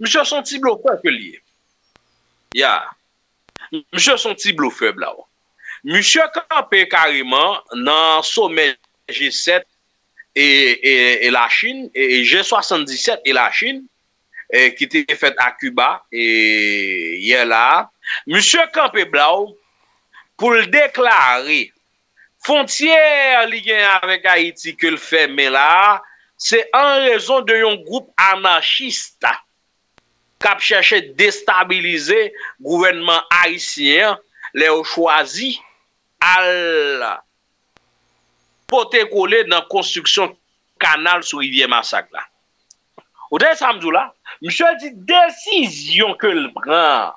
Monsieur son petit bluffeur que lié. Ya. Monsieur son petit bluffeur là. Monsieur campé carrément dans sommet G7 et la Chine et G77 et la Chine qui était faite à Cuba et hier là. Monsieur campé blau pour le déclarer frontière liée avec Haïti que le fait mais là c'est en raison de un groupe anarchiste qui cherche à déstabiliser le gouvernement haïtien, les ont choisi à porter coller dans la construction canal sur Rivière Massacre. Au dernier samedi, monsieur dit décision que le prend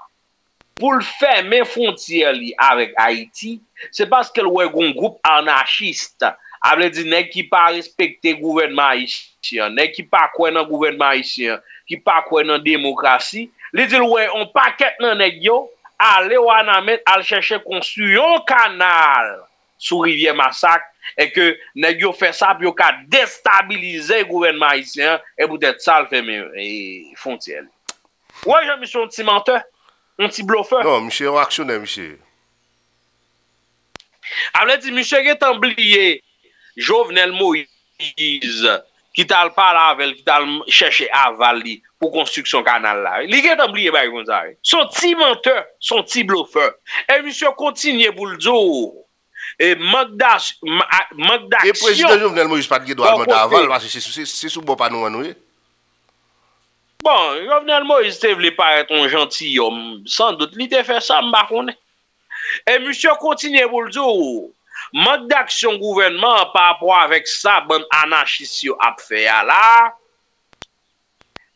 pour fermer les frontières avec Haïti, c'est parce que le groupe anarchiste. Avec dit nèg qui pas respecter gouvernement haïtien, nèg qui pas croire dans gouvernement haïtien, qui pas croire dans démocratie, les dit ouais on paquet nan nèg yo, aller wanamet al chercher construire un canal sur rivière Massacre et que nèg yo fait ça pour ka déstabiliser gouvernement haïtien et peut-être ça le fermer frontière. Ouais, je me suis un petit menteur, un petit bluffeur. Non, monsieur actionnaire monsieur. Avec dit monsieur est oublié Jovenel Moïse qui t'a parlé avec qui t'a cherché à valider pour construction canal là. Il est oublié par comme ça. Son petit menteur, son petit bluffeur. Et monsieur continue pour le dire. Et manque d'action. Et président Jovenel Moïse pas de droit à aval parce que c'est sous bon panneau nous. Bon, Jovenel Moïse te voulait paraître un gentilhomme, sans doute il t'a fait ça m'pa connait. Et monsieur continue pour le dire. Manque d'action gouvernement par rapport avec ça, bon anarchiste a fait là.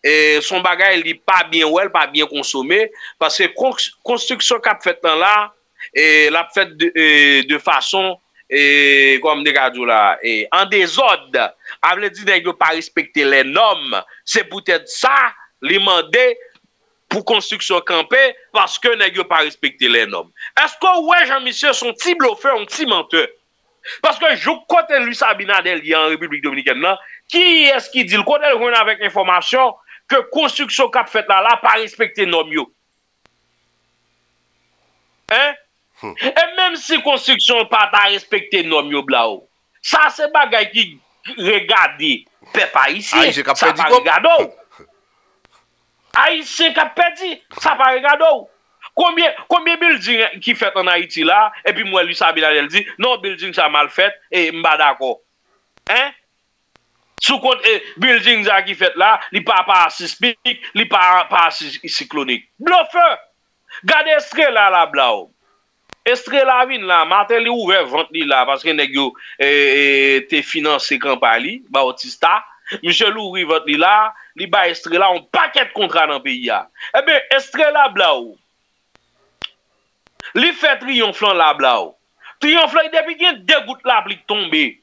Et son bagage il pas bien ou elle pas bien consommé parce que construction qu'a fait là et l'a fait de façon et comme des gadou là et en désordre. A veut dire nèg pas respecter les normes, c'est peut-être ça les mandé pour construction campée parce que nèg pas respecter les normes. Est-ce que ouais Jean-Michel son petit bluffeur, un petit menteur? Parce que je côté Luis Abinader en République Dominicaine là, qui est-ce qui dit le côté avec information que construction qu'a fait là pas respecter normes yo? Hein? Et même si construction pas respecter normes yo blao. Ça c'est bagay qui regarder peuple ici. Aïe, j'ai pas dit regarder. Haïtien qui a perdu, ça va regarder. Combien building qui fait en Haïti là, et puis moi, Luis Abinader dit, non, building ça mal fait, et m'ba d'accord. Hein? Sous compte, building ça qui fait là, il pas sismique, il pas cyclonique. Bluffeur! Gardez Estrela là, blao. Estrela vin là, Martin li ouvert vente li là, parce que nèg yo te financé campagne, Bautista. Monsieur Louri vote li là, li ba Estrela on paquet de contrat dans pays là. Eh ben Estrela blao. Li fait triomphe la blao. Triomphe là depuis qu'il y a deux gouttes là qui tombent.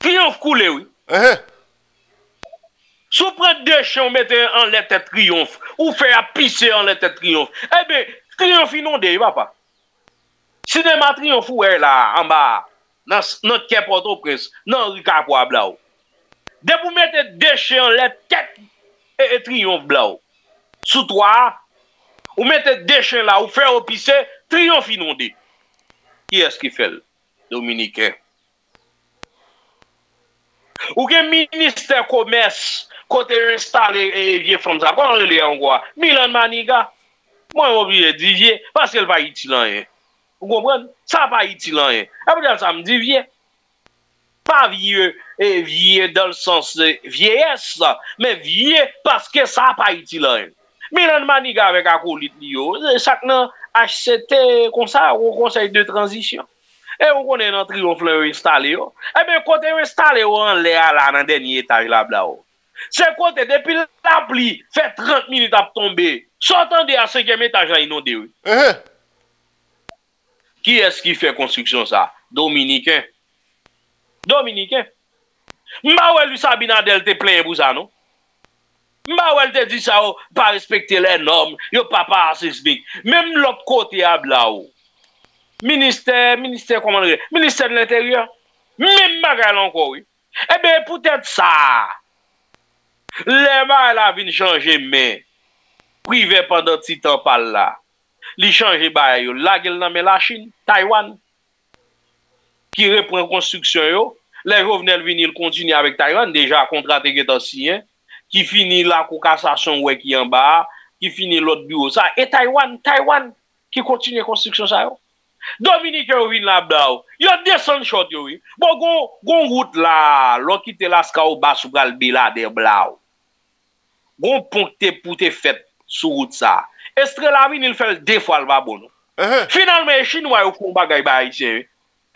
Triomphe coulé oui. Si vous prenez deux chiens, mettez en lettre triomphe ou fait à pisser en lettre triomphe. Eh ben triomphe inondé papa. Cinéma triomphe ou est là en bas. Dans notre quai Port-au-Prince, dans Ricard Poa blao. De vous mettre déchets en lettre tête et triomphe blanc. Sous toi, vous mettez déchets là, vous faites pisser, triomphe inondé. Qui est-ce qui fait le Dominicain? Ou que ministère commerce, côté installé et vieux comme ça, quand on est en quoi? Milan Maniga, moi j'ai oublié de dire, parce qu'elle va Haïti là. Vous comprenez? Ça va Haïti là. Après ça me dit vieux. Pas vieux et vieux dans le sens de vieillesse, mais vieux parce que ça n'a pas été là. Milan Maniga avec acolyte, ça n'a HCT comme ça au conseil de transition. Et on connaît notre triomphe installé. Et bien, côté installé, on l'air là dans le dernier étage là-bas. C'est côté, depuis la pluie, fait 30 minutes à tomber. S'entendez à 5e étage là inondé. Qui est-ce qui fait construction ça? Dominicain. Dominicain. M'a oué Luis Abinader te plaint pour ça, non? M'a oué te dit ça, pas respecter les normes, yo papa sismique. Même l'autre côté à blao. Ministère comment dire? Ministère de l'Intérieur. Même bagay encore oui. Eh bien, peut-être ça. Les balles là viennent changer mais privé pendant petit temps par là. Li changer bail yo, la gueule nan men la Chine, Taïwan qui reprend construction yo, les Jovenel vinil continue avec Taïwan déjà contrat qui est ancien qui finit la cassation ouais qui en bas, qui finit l'autre bureau ça et Taïwan qui continue construction ça yo. Dominique yo vin la bla, yo descend short yo. Bon gon route là, l'on quitte Laska au bas sous gal bela de bla. Bon pont te pour te fait sous route ça. Estrela vin il fait deux fois le va bon. Finalement chinois yo font bagay ba haïtien.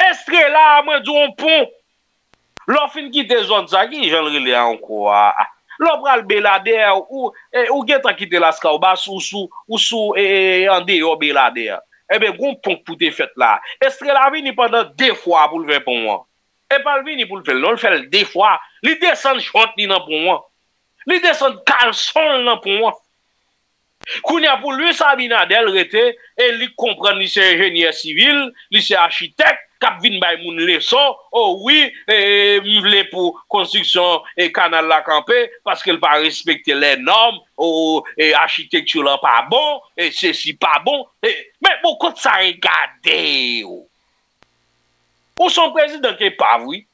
Estrela moi di on pont. L'on fin quitter zone ça qui j'en relé encore. L'on pral belader ou getan quitter Laska au bas sous en dehors belader. Eh bien, gon pont pour te fait là. Estrela vini pendant deux fois pour le faire pour moi. Et pas vini pour le faire. Non, le fait deux fois. Li descend chante ni nan pour moi. Li descend caleçon nan pour moi. Kounya pour Luis Abinader rete et li comprend li c'est ingénieur civil, li c'est architecte, k'ap vinn bay moun leçon. Oh oui, m'vle pour construction et canal la campé parce qu'elle pas respecter les normes. Oh, et architecture là pas bon, et ceci pas bon. Mais beaucoup de ça regarder. Ou son président qui est pas vrai.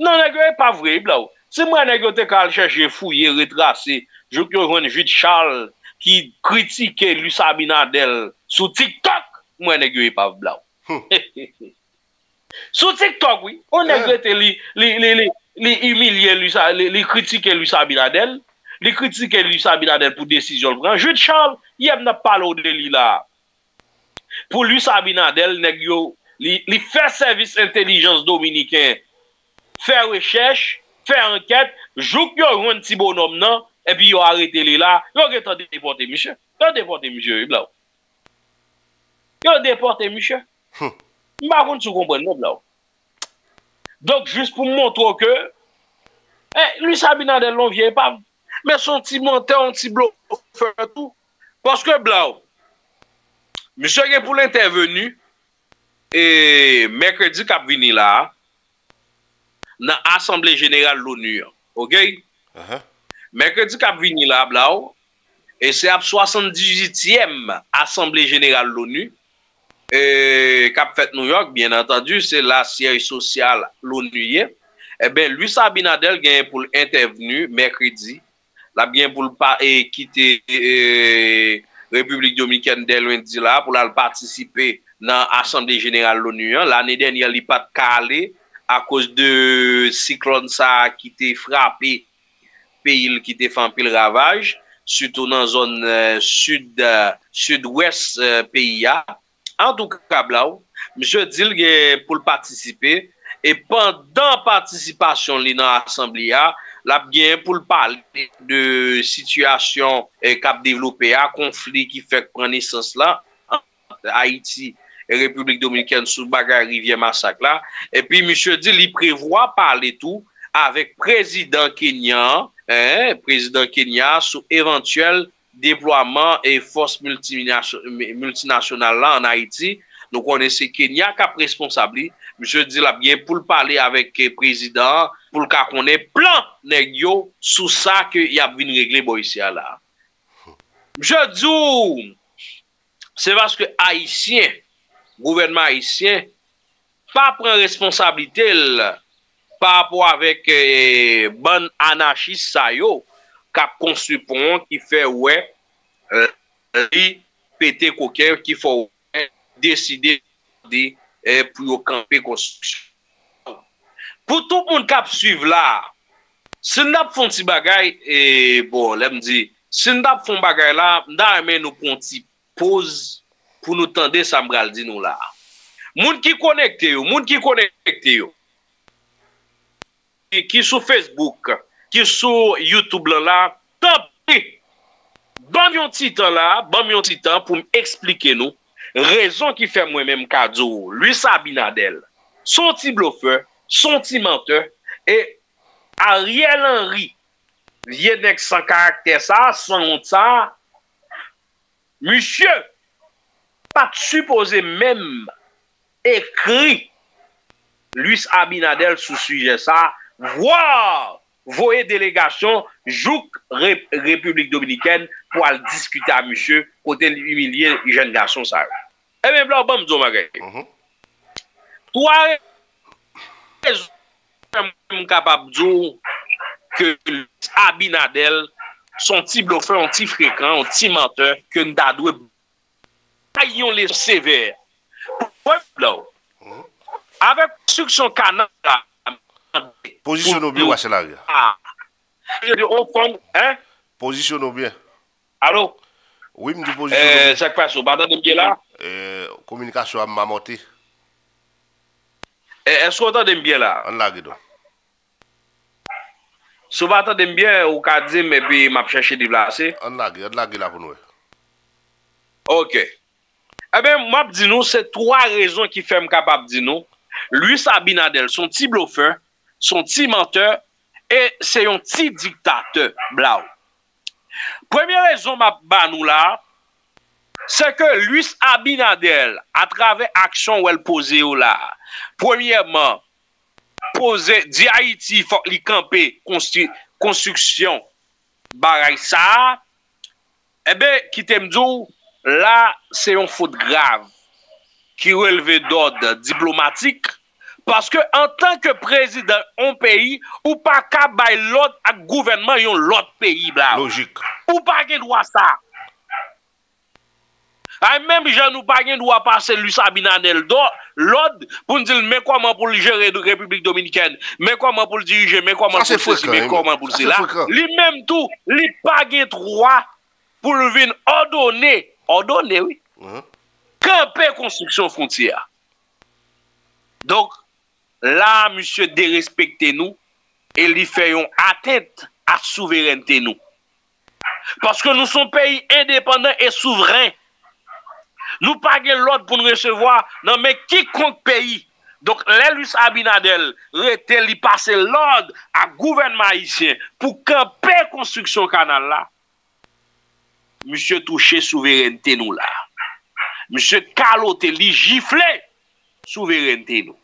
Non, n'est pas vrai, blau. C'est moi qui te kal chercher fouiller, retracer. Je connais Jude Charles qui critique Luis Abinader sur TikTok. Moi n'est pas blau. Sur TikTok, oui. On est li humilier li critiquer Luis Abinader. Li critiquer Luis Abinader pour décision prend. Jude Charles, il n'a pas parlé de lui là. Pour Luis Abinader, nèg yo li fait service intelligence dominicain. Faire recherche, faire enquête, jouk yo un petit bonhomme nan et puis yo arrêté lui là, yo retan déporté monsieur. Yo déporté monsieur bla. Yo déporté monsieur. M'pa konn sou comprendre non bla. Donc juste pour montrer que Luis Abinader l'on vient pas mais son petit menteur, un petit bloc tout parce que blanc. Monsieur qui pour l'intervenu et mercredi cap vini là dans assemblée générale l'ONU. OK? Mercredi cap vini là blanc et c'est à 78e assemblée générale l'ONU. Cap fait New York, bien entendu, c'est la siège sociale l'ONU. Eh bien, Luis Abinader gagne pour l'intervenu mercredi. La bien pour le quitter République dominicaine dès lundi là pour la participer dans l'Assemblée générale l'ONU. L'année dernière, il pas calé à cause de cyclone ça qui t'est frappé pays qui t'est fait le ravage, surtout dans zone sud-ouest pays. En tout cas, monsieur dit pour participer et pendant participation dans l'Assemblée, la bien pour parler de situation cap développée, conflit qui fait prendre naissance là, Haïti et République dominicaine sous bagarre Rivière Massacre là. Et puis monsieur dit il prévoit parler tout avec président Kenya sur éventuel déploiement et force multinationale là en Haïti. Donc on est Kenya cap responsable. Monsieur dit là bien pour parler avec le président pour qu'on ait plan nèg yo sous ça que y a vinn régler boy ici là. Monsieur dit c'est parce que haïtien gouvernement haïtien pas prend responsabilité par rapport avec bon anarchiste ça yo cap construit pont qui fait ouais li pété coquer qui faut décider de pour camper construction. Pour tout le monde qui a suivi là, si nous avons fait des bagailles, et bon, là, je me dis, si nous avons fait des bagailles là, nous avons fait des pauses pour nous tendre, ça me va le dire nous là. Les gens qui connectent, qui sont sur Facebook, qui sont sur YouTube là, tant pis. Bon, un petit temps là, pour m'expliquer nous. Raison qui fait moi-même cadeau, Luis Abinader, son petit bluffeur, son petit menteur, et Ariel Henry, vient avec son caractère, ça, son honte, ça. Monsieur, pas supposé même écrit Luis Abinader sous sujet ça, voir voyez délégation Jouk République Dominicaine pour aller discuter à monsieur côté humilier jeune garçon ça. Et même là bon me bagay. Trois raisons capable dire que Abinadel son petit bluffeur, un petit fréquent, un petit menteur que nous devons tailler les sévères. Avec construction canal positionnons bien ou là. Positionnons bien. Allô? Oui, me dis positionne. Ça passe au badan de là. Communication à mamoté. Est-ce qu'on entend bien là? On l'a guidé. Si vous attendez bien, vous pouvez dire, mais puis je vais chercher des déplacer. On l'a là pour nous. Ok. Eh bien, moi, je dis nous, c'est trois raisons qui font capable de nous. Luis Abinader, son petit bluffeur, son petit menteur, et c'est un petit dictateur, blau. Première raison, ma nous là, c'est que Luis Abinader, à travers l'action où elle posait là, premièrement, poser, dit Haïti, il faut les camper, construction, baraille ça, eh bien, qui t'aime dire, là, c'est une faute grave qui relève d'ordre diplomatique parce que en tant que président d'un pays ou pas qu'à bailler l'autre gouvernement yon l'autre pays bla logique ou pas qu'à droit ça même je nous pas qu'à droit passer Luis Abinader l'autre pour nous dire mais comment pour gérer la République dominicaine mais comment pour diriger mais comment pour ceci mais comment pour cela lui même tout lui pas qu'à droit pour le venir ordonner oui camper construction frontière. Donc, là, monsieur, dérespectez nous et lui faisons atteinte à souveraineté nous. Parce que nous sommes pays indépendant et souverain. Nous pagons l'ordre pour nous recevoir, non mais quiconque pays. Donc, Luis Abinader, il passe l'ordre à gouvernement haïtien pour camper construction canal là. Monsieur touché souveraineté nous là. Monsieur caloté, li gifle souveraineté nous.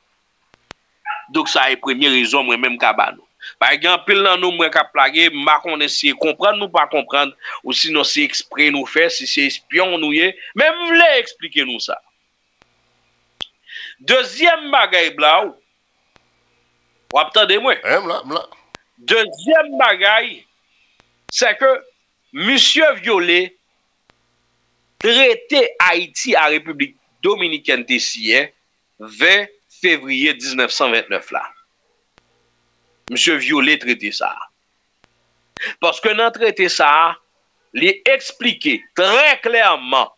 Donc ça est première raison moi même kabano. Par exemple, pile dans nous moi ka plaguer, m'a connait si comprendre nous pas comprendre ou sinon c'est exprès nous faire si c'est espion nous yé, mais m'vle expliquer nous ça. Deuxième bagaille blau. Ou attendez moi. Deuxième bagaille c'est que monsieur Violet traité Haïti à République Dominicaine d'ici 20 février 1929 là. Monsieur Violet traité ça. Parce que dans traité ça, il expliquait très clairement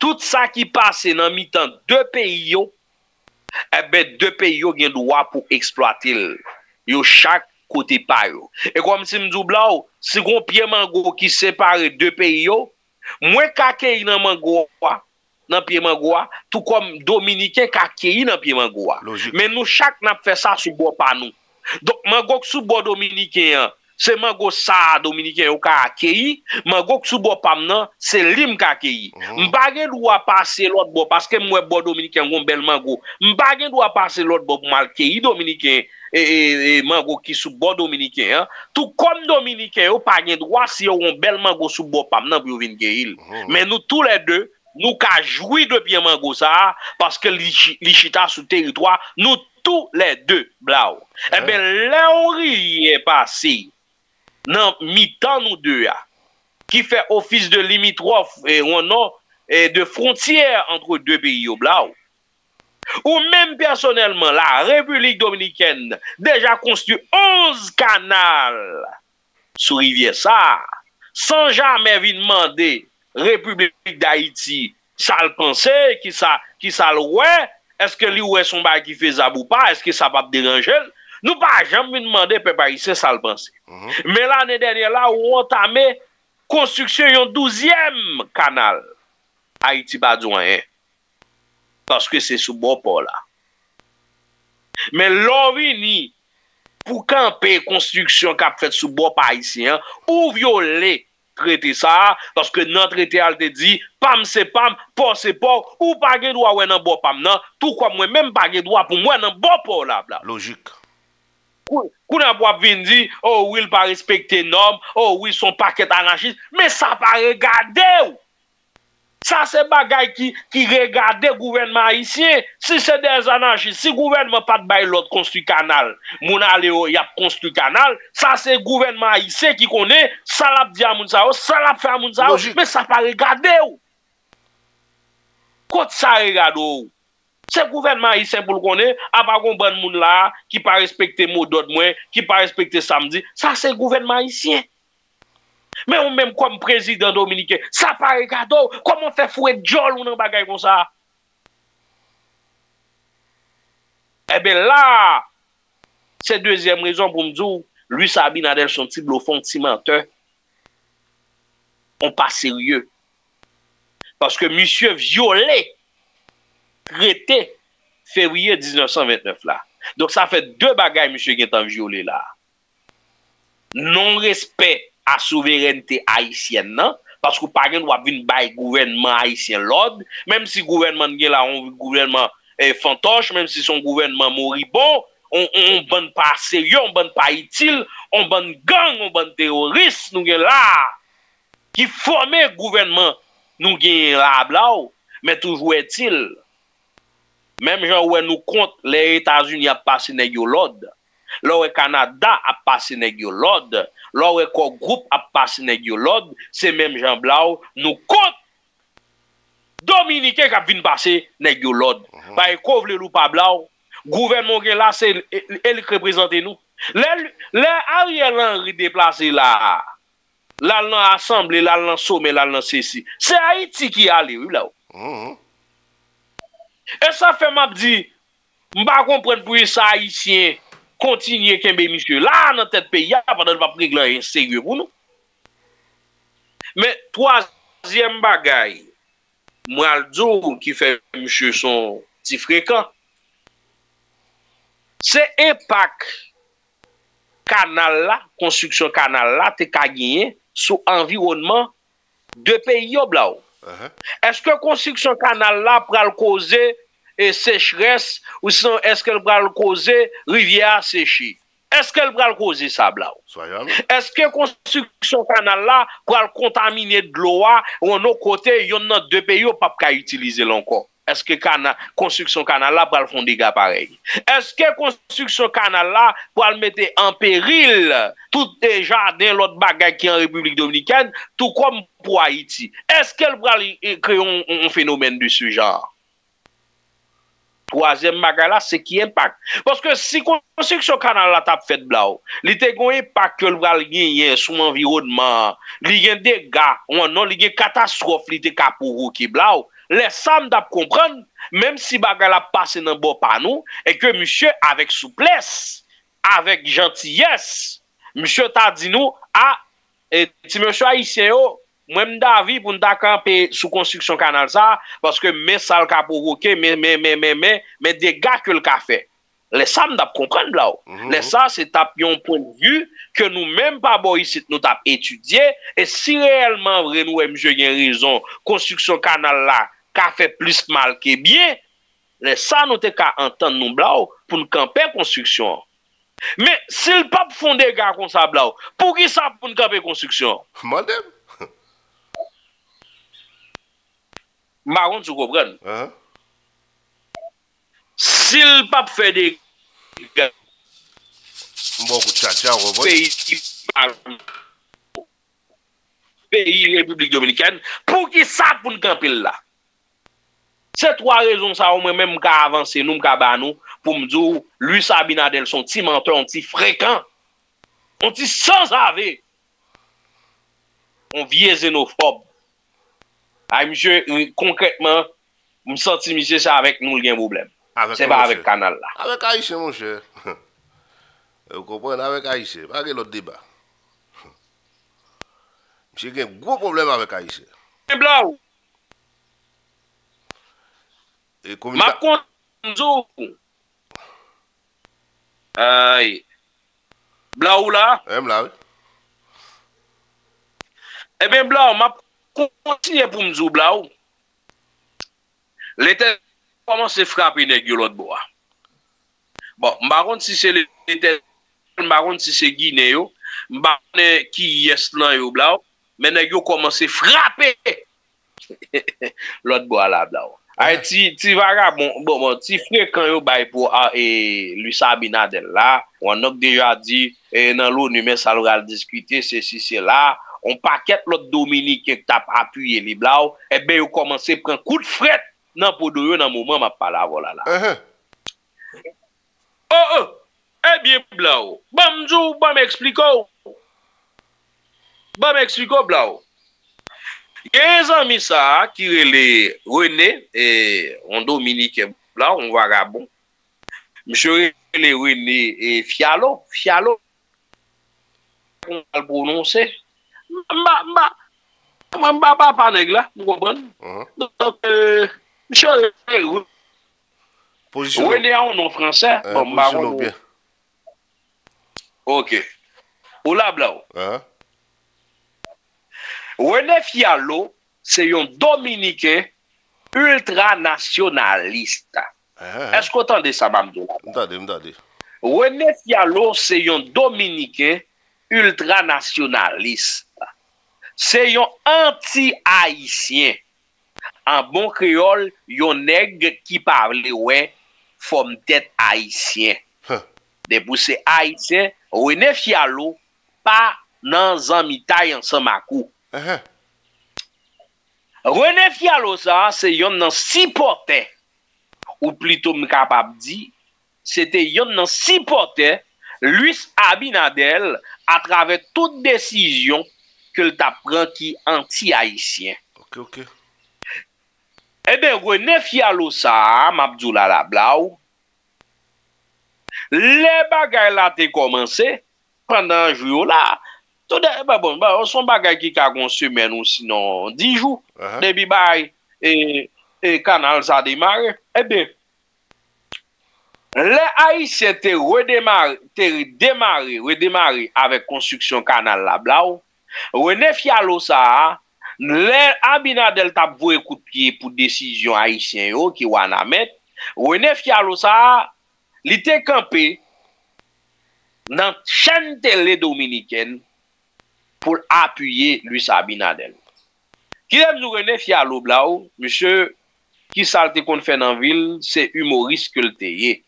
tout ça qui passait dans mi-temps deux pays yo, eh ben deux pays ont le droit pour exploiter yo chaque côté par yo. Et comme si me doublao, si gon pied mango qui sépare deux pays yo, moi kakei nan mangoa nan pied mangoa tout comme dominicain kakei nan pied mangoa mais nous chaque n'a fait ça sous bord pas nous donc mango sous bord dominicain c'est mango ça dominicain au kakei mango sous bord pam nan c'est lim kakei m'bagé doit passer l'autre bord parce que moi bord dominicain gon bel mango m'bagé doit passer l'autre bord malkei dominicain et mango qui sous bord dominicain hein? Tout comme dominicain ou pas gain droit si on bel mango sous bord pam nan pour venir guérir mais nous tous les deux nous ka joui de bien mango ça parce que li chita sous territoire nous tous les deux blao et ben là on riait passé nan mi-temps nous deux a qui fait office de limitrophe et on a de frontière entre deux pays au blao. Ou même personnellement, la République Dominicaine déjà construit 11 canaux sur rivière ça, sans jamais venir demander République d'Haïti, ça le pensait, qui ça le ouais, est-ce que lui ouais son bail qui fait ça ou pas, est-ce que ça va déranger? Nous pas jamais demander peuple haïtien ça le penser. Mais l'année dernière là, on a entamé construction yon 12e canal Haïti Badouin. Parce que c'est sous bon port là. Mais l'OVNI, pour camper construction qu'a fait sous bon port haïtien, ou violer traité ça, parce que notre traité a dit, pam c'est pam, port c'est port, ou pas de droit ou un bon pam, non, tout comme moi-même pas de droit pour moi, un bon port là. Logique. Kouna pou ap vin di, oh oui, il pas respecter norme, oh oui, son paquet anarchiste, mais ça pas regarder. Ça c'est bagay qui regarde le gouvernement haïtien. Si c'est des anarchistes, si le gouvernement pas de bail l'autre construit canal, moun ale y a construit canal, ça c'est le gouvernement haïtien qui connaît, ça l'a dit à moun sa, ça l'a fait à moun sa, mais ça pas regarder. Quand ça regarde ou? C'est le gouvernement haïtien pour le connaître, à part qu'on ban moun la, qui pas respecter mot d'ordre moins, qui pas respecter samedi, ça c'est le gouvernement haïtien. Mais on même comme président dominicain, ça paraît cadeau, comment fait fouet jol ou nan bagay comme ça? Eh bien là, c'est deuxième raison pour me dire, Luis Abinader son petit bluffon, petit menteur, on pas sérieux. Parce que monsieur violé traité février 1929 là. Donc ça fait deux bagailles monsieur qui est en violé là. Non-respect à souveraineté haïtienne, non? Parce que par exemple, on vient bail gouvernement haïtien l'ordre, même si gouvernement là, on gouvernement fantoche, même si son gouvernement moribond, on bonne pas sérieux, on bonne pas utile, on bonne gang, on bonne terroriste, nous gen là, qui formé gouvernement, nous gen là, mais toujours est-il, même gens où nous compte les États-Unis a passé négo l'ordre, là Canada a passé négo l'ordre. Là où le groupe a passé l'ordre, c'est même Jean Blau, nous compte Dominicains qui a vint passer l'ordre. Bah, qu'on veut le pas Blau, gouvernement là, c'est elle qui représente nous. Les Ariel Henry déplacé là, là, l'assemblée, là, l'assemblée, là, ceci. C'est Haïti qui est allé, là. Et ça fait m'a dit, m'pas comprendre pour ça, haïtien. Continuer qu'un monsieur là dans tête pays pendant va régler sérieux pour nous. Mais troisième bagaille moi le qui fait monsieur son petit fréquent c'est impact canal là construction canal là t'es ka gagner sous environnement de pays là. Est-ce que construction canal là pral causer et sécheresse, ou sinon, est-ce qu'elle va le causer rivière séchée? Est-ce qu'elle va le causer sable? Est-ce que construction canal là va contaminer de l'eau ou nos côtés, il y en a deux pays où pas qu'à utiliser l'encore? Est-ce que construction canal là va le font des gars pareil? Est-ce que construction canal là va le mettre en péril tout les jardins, l'autre bagage qui est en République dominicaine, tout comme pour Haïti? Est-ce qu'elle va créer un phénomène de ce genre? Troisième bagala, c'est qui impact. Parce que si construction canal la tape fait blau, li te gon impact que le bral gagner sur environnement, li gen dégâts, on non li gen catastrophe li te ka pour qui blau. Les sam d'ap comprendre même si bagala passe dans bon panou et que monsieur avec souplesse, avec gentillesse, monsieur t'a dit nous a et ti monsieur haïtien yo même David pour nous camper sous construction canal ça parce que mais ça le cas provoqué mais des gars que le café les ça nous comprendre là les ça c'est un point de vue que nous même pas bon ici nous t'a étudié et si réellement vrai nous monsieur gain raison construction canal là café plus mal que bien les ça nous t'ai qu'à entendre nous là pour nous camper construction. Mais si le pape font des gars comme ça là pour qui ça pour nous camper construction madame? Marron, tu comprends? Si le pape fait des gars, pays République dominicaine, pour qui ça pour nous camper là? C'est trois raisons ça au moins même qu'à avancer nous qu'à ba nous pour me dire Luis Abinader son petit menteur, un petit fréquent, un petit sans avé, un vieux xénophobe. Ah, monsieur, concrètement, je me sens monsieur, c'est avec nous le problème. C'est pas avec canal là. Avec Haïti, mon cher. Vous comprenez, avec Haïti, pas que l'autre débat. Monsieur, il y a un gros problème avec Haïti. C'est blanc. Ma conjointe, aïe. Blanc ou là? Blanc, oui. Eh bien, blanc, ma continuez pour me dire blau. L'État commence à frapper les gueules de bois. Bon, par contre, si c'est l'État baron si c'est Guinée yo, baron qui yes là yo bla, mais nèg yo commencé frapper l'autre bois là bla. Haiti ti vagabond bon ti fréquent yo bay pour Luis Abinader là, on a déjà dit dans l'ONU mais ça l'oral discuter ceci cela. On paquette l'autre Dominicain qui t'a appuyé les blau, et bien, ils ont commencé à prendre coup de fret dans le moment où je parle à voilà là. Oh, eh bien, blau, bonjour, bon m'expliquer. Bon m'expliquer, blau. Il y a un ami ça qui est les René, et on Dominicain blau, on vagabond. Monsieur les René et Fiallo, Fiallo, on va le prononcer. Mba papa nèg la, vous comprenez? Donc, monsieur René a un nom français. Ok. Ou la blau. René Fiallo, c'est un Dominicain ultranationaliste. Est-ce que vous entendez ça, Mamdou? Entendez. René Fiallo, c'est un Dominicain ultranationaliste. C'est un anti-haïtien. En bon créole, un nègre qui parle ouais forme tête haïtien. Des poussés haïtiens, René Fiallo pas dans un mitaille ensemble à coup. René Fiallo ça c'est un dans six porteurs ou plutôt capable dit c'était un dans six porteurs Luis Abinader à travers toute décision que le t'apprend qui anti-haïtien. Ok. Eh bien, René Fiallo ça, Mabdoula la blau, les bagailles là t'es commencé pendant un jour là. Tout bon, son bagaille qui a une semaine ou sinon 10 jours. Depuis bail et canal ça démarre. Eh bien, les haïtiens t'es redémarré avec construction canal la blau. René Fiallo ça, l'Abinader t'a voué coup de pied pour décision haïtienne yo qui wana met. René Fiallo ça, il était campé dans chaîne télé dominicaine pour appuyer Luis Abinader. Qui aime René Fiallo blau, monsieur qui salte qu'on fait dans ville, c'est humoriste que le teye.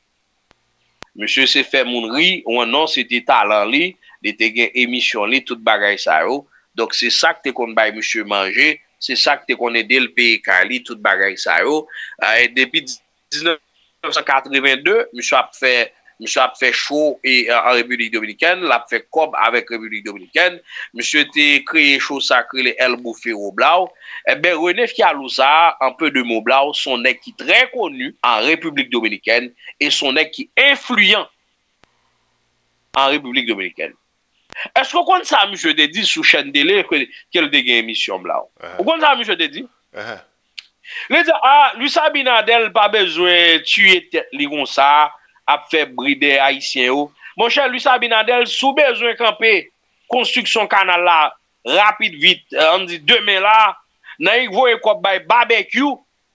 Monsieur se fait moun ri, ou non c'était talent li. De te gen émission li tout bagay sa yo. Donc c'est ça que te kon bay monsieur manger, c'est ça que te kon aide le pays Cali tout bagay sa yo. Depuis 1982, monsieur a fait show et en République Dominicaine, l'a fait cob avec République Dominicaine. Monsieur te créé show sacré les El Bouffero Blau. Eh ben René Fiallo ça, un peu de mots blau, son nèg qui très connu en République Dominicaine et son nèg qui influent en République Dominicaine. Est-ce qu'on compte ça, monsieur Dédi, sous chaîne délai, qu'elle dégaine émission blau? Vous comptez ça, monsieur Dédi? Il dit, ah, Luis Abinader, pas besoin de tuer tête, ligon ça, à faire brider haïtien. Mon cher Luis Abinader, sous besoin de camper, construction canal là, rapide, vite, on dit demain là, n'a-y voye quoi by barbecue,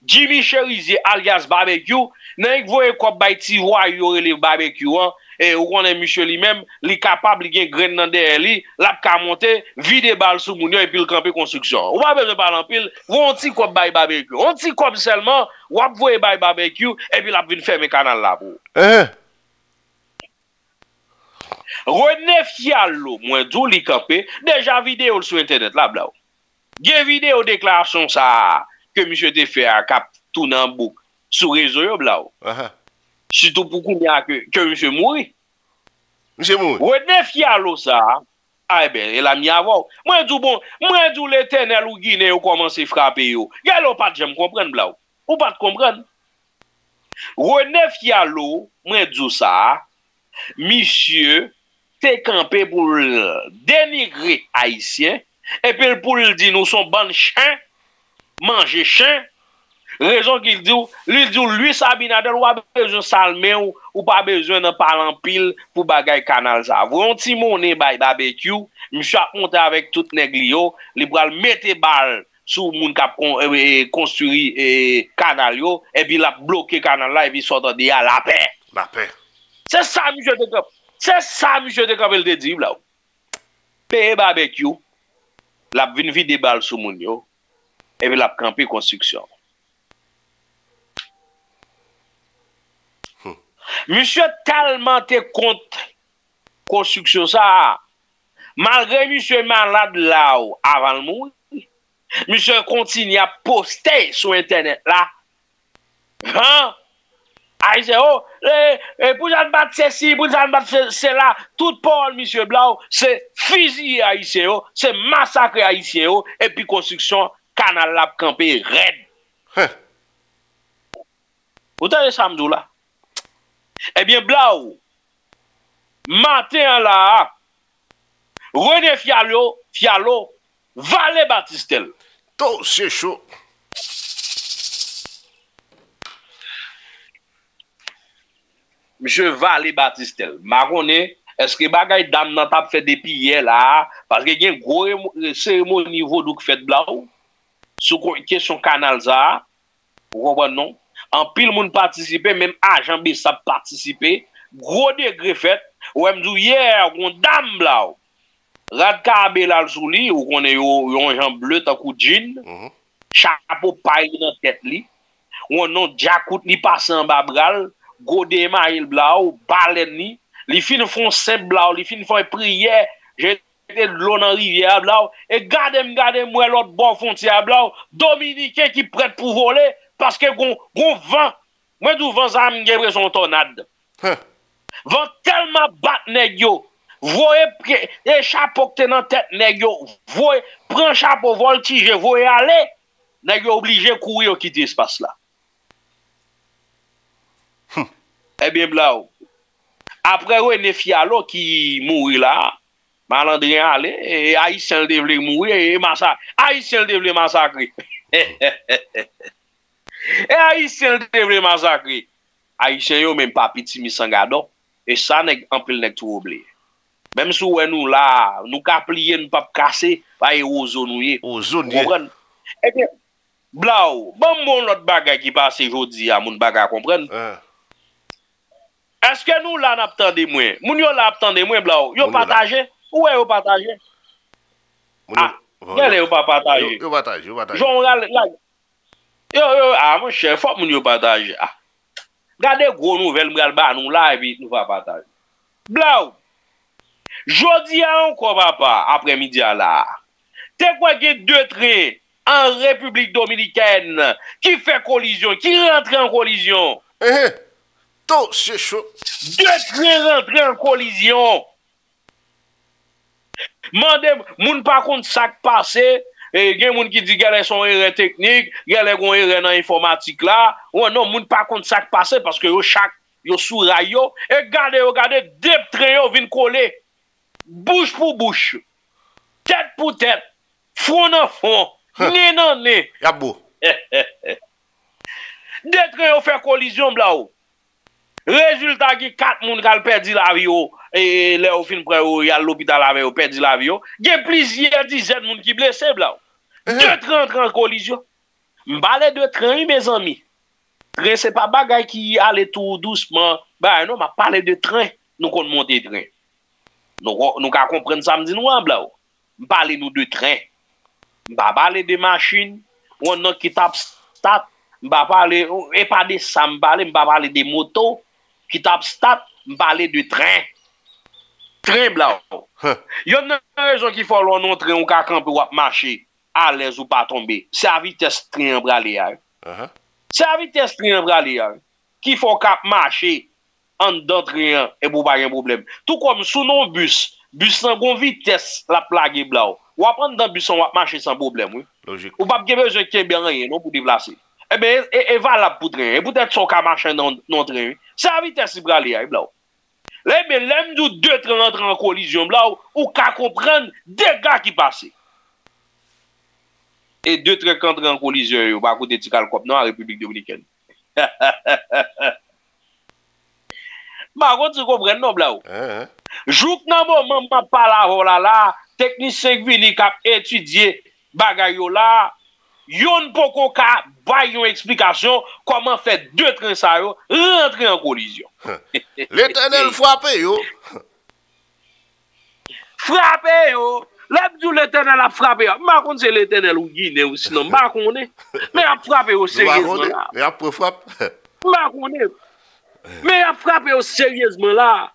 Jimmy Cherizier alias barbecue, n'a-y voye quoi by tiroir, yore le barbecue, hein? Et où on est monsieur lui-même, il est capable de grainer dans derrière lui, l'a qu'à monter, vider balle sous mon et puis le camper construction. On va besoin de parler en pile, on dit quoi by barbecue. On dit quoi seulement, on voit by barbecue et puis la vient fermer canal là pour. René Fiallo, moi d'où li camper, déjà vidéo sur internet là bla. Bien vidéo déclaration ça que monsieur te fait à cap tourner en boucle sur réseau bla. Surtout pour qu'on y a que monsieur mourit. Monsieur mourit. René Fiallo ça. Ah ben, il a mis avant. Moi, je dis bon, moi, je dis l'éternel ou Guinée ou commence à frapper. Yo. Y'a l'eau pas de j'aime comprendre, blau. Ou pas de comprendre. René Fiallo, moi, je dis ça. Monsieur, t'es campé pour dénigrer Haïtien. Et puis pour le dire, nous sommes bon chien, manger chien. Raison qu'il dit, lui, Abinader, ou pas besoin de salmer ou pas besoin de parler en pile pour bagay canal ça. Vous avez un petit monnaie by barbecue, monsieur a monté avec tout néglio, il va mettre balle sur moun kap construit canal yo, et puis il a bloqué canal là, et puis il sort de la paix. La paix. C'est ça, monsieur. C'est ça, monsieur de Campbell de dit là. Payer barbecue, la vin vide des balles sur moun yo, et puis la camper construction. Monsieur tellement te compte construction ça, malgré monsieur malade là avant le monde, monsieur continue à poster sur internet là. Hein? Ah, c'est oh, pour j'en battre ceci, pour j'en battre cela, tout pour monsieur Blau, c'est fusiller haïtien, c'est massacrer haïtien, et puis construction canal lab campé raide. Vous avez ça m'dou là? Eh bien, Blau, matin là, René Fiallo, Valé Batistel. Tout c'est chaud. Monsieur Valé Batistel, Maroné, est-ce que bagay dame nan tap fait depuis hier là? Parce que gen gros cérémonie vodou qui fait Blau. Sous question canal ça, vous comprenez non? En pile moun participer, même agent Bessap participer, gros degré fait, ou m'dou hier, on dame Blau. Radka Belal Souli, ou qu'on est yon jambe bleu tant kou jean, chapeau paille dans tête li, ou non jacout li passe en babral, Godé Maïl Blau, Baleni, les filles font Saint Blau, les filles font prière, j'ai de l'eau dans la rivière Blau, et gardez-moi l'autre bon frontière Blau, Dominicain qui prête pour voler, parce que gon vent, moi d'où vent ça me gèbre son tornade. Vent tellement bat nèg yo, voyez chapeau que t'es dans tête nèg yo, voyez, prends chapeau voltige, voyez aller, nèg yo obligé courir quitter espace là. Eh bien, Blau, après René Fiallo qui mourit là, Malandrien allait, et Haïtien devait mourir, et massacre. Haïtien devait massacrer. Et Haïtien devait massacrer. Haïtien yo même pas petit misangado, et ça n'est en pile n'est tout oublié. Même si nous là, nous caplier, nous pas casser, pas aux zones. Aux zones. Eh bien, Blau, bon, mon autre bagage qui passe aujourd'hui à mon bagage, comprendre. Est-ce que nous là n'attendez moins? Moun yo là attendez moins Blau. Yo partagé? Où est yo partagé? Ah, quel est yo pas partagé? Yo partagé, yo partagé. Ah mon cher, faut moun yo partagé. Ah. Regardez gros nouvelle m'gal ba nous là et puis nous va partager. Blau. Jodi a encore papa après-midi là. T'es quoi que deux trains en République dominicaine qui fait collision, qui rentre en collision? Tout c'est chaud. Deux trains rentrés en collision. Mandem, moun par contre ça passé, il y a moun qui dit qu'elle est son erreur technique, qu'elle est son erreur dans informatique là. Ou non, moun par contre ça passé parce que yo chaque yo sous rayo et regardez deux trains yo viennent coller bouche pour bouche, tête pour tête, front dans front, nez dans nez. Ya beau. Deux trains yo fait collision Blau. Résultat qui 4 moun kal perdu la vie et les au fin près ou y a l'hôpital avec ou perdu la vie. Il y a plusieurs dizaines moun qui blessés Blau. Deux trains en collision. M'balé de train mes amis. Train c'est pas bagay qui aller tout doucement. Bah non, m'a parlé de train, nous kon monter train. Nous ka comprendre ça m'di nous Blau. M'parler nous de train. M'pa parler de machine, on non qui tape stat, m'pa parler et pas de ça m'parler, m'pa parler de moto. Qui tape stat, m'parler de train. Train Blau. Y'en a une raison qui faut l'on train ou ka camper ou marcher, à l'aise ou pas tomber. C'est à vitesse train bralé. C'est à vitesse train bralé qui faut cap marcher en dedans train et pour pas un problème. Tout comme sous nos bus, bus sans bon vitesse la plague Blau. Ou prendre dans bus on va marcher sans problème oui. Logique. Ou pas besoin qu'il y ait bien rien non pour déplacer. Eh bien, et valable pour train. Et peut-être son cas marche dans notre train. C'est la vitesse qui va aller, Blau. Là, mais l'aime d'où deux trains entrent en collision, Blau, ou qu'à comprendre des gars qui passent. Et deux trains entrent en collision, ou pas côté de Calcop, non, en République Dominicaine. Par contre, tu comprends, non, Blau. Jouk nan moment, m'en parle là, là, technicien vini k'ap étudier bagayo là. Yon poko ka bay yon explication comment faire deux trains ça yo rentrer en collision. L'éternel frappe yo. frappez yo. L'abdou l'éternel a frappé. Ma contre c'est l'éternel ou Guinée ou sinon ma connaît. Mais a frappé au sérieusement là. Mais a frappé. Ma connaît. Mais a frappé au sérieusement là.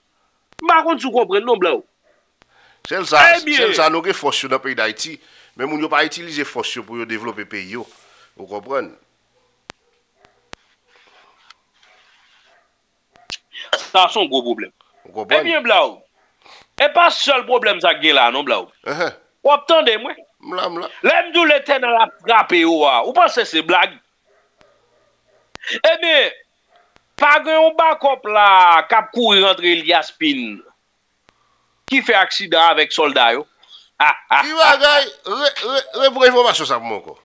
Ma contre tu comprends non blanc. C'est ça, c'est ça nos forces dans le pays d'Haïti, mais on n'a pas utilisé force pour développer le pays. Vous comprenez? Ça c'est un gros problème. Eh bien blanc. Et pas seul problème ça gagne là non blau. Ou attendez moi. L'aime d'où l'éternel a frappé ou à. Ou pensez c'est blague. Eh bien pas un backup là cap courir entre Eliaspin qui fait accident avec soldat yo. Qui va gagner pour information ça pour moi encore.